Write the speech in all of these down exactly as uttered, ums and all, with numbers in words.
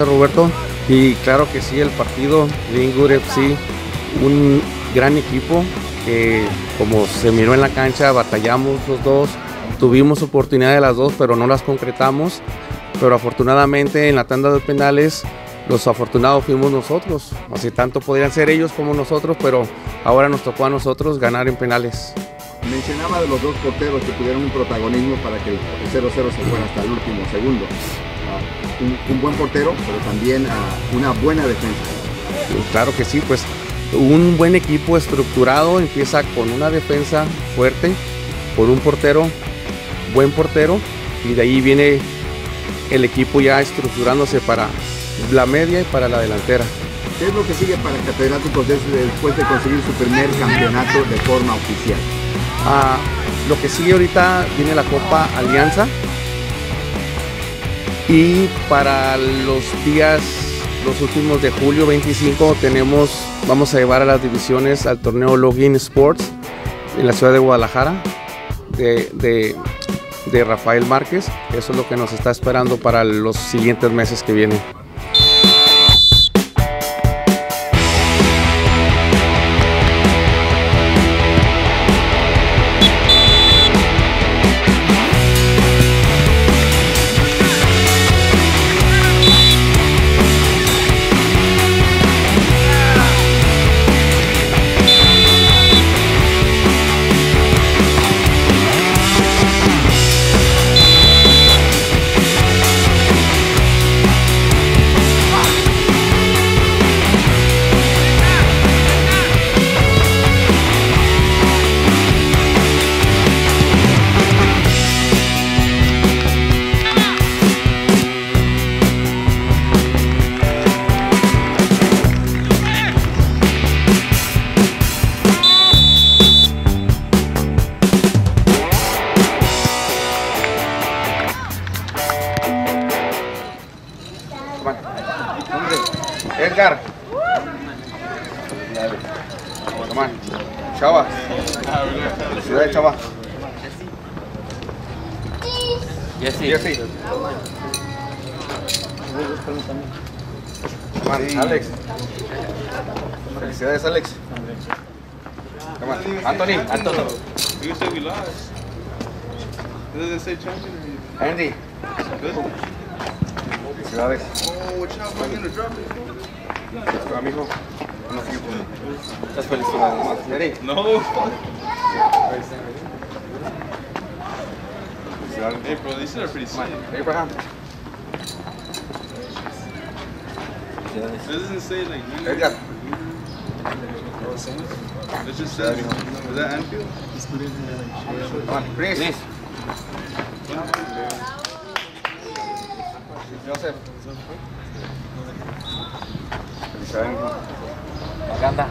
comenta Roberto. Y claro que sí, el partido Lynwood F C, un gran equipo que como se miró en la cancha, batallamos los dos, tuvimos oportunidad de las dos pero no las concretamos, pero afortunadamente en la tanda de penales los afortunados fuimos nosotros, así tanto podrían ser ellos como nosotros, pero ahora nos tocó a nosotros ganar en penales. Mencionaba de los dos porteros que tuvieron un protagonismo para que el cero cero se fuera hasta el último segundo. Uh, un, un buen portero, pero también uh, una buena defensa. Claro que sí, pues un buen equipo estructurado empieza con una defensa fuerte, con un portero, buen portero, y de ahí viene el equipo ya estructurándose para la media y para la delantera. ¿Qué es lo que sigue para Catedráticos después de conseguir su primer campeonato de forma oficial? Ah, lo que sigue ahorita viene la Copa Alianza, y para los días, los últimos de julio veinticinco, tenemos, vamos a llevar a las divisiones al torneo Login Sports en la ciudad de Guadalajara de, de, de Rafael Márquez. Eso es lo que nos está esperando para los siguientes meses que vienen. Edgar, Tomás, Chava, ciudad de Chava, Jesse, Jesse, Alex, felicidades Alex, Tomás, Anthony, Anthony, you said we lost. Doesn't say champion. Andy, felicidades. Amigo, no sigo por mí. ¿Estás feliz con la demás? No. Hey bro, these are pretty sweet. Abraham. This doesn't say like you. Edgar. Let's just say, is that Anfield? Come on, Chris. Chris. Joseph. Acá anda.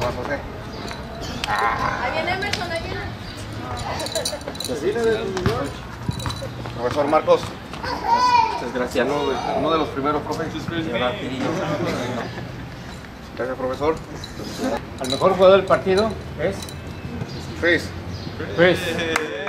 Juan José. Ahí viene Emerson, ahí viene. Profesor Marcos. Muchas gracias. Uno de los primeros, profe. Gracias, profesor. El mejor jugador del partido es Chris. Chris.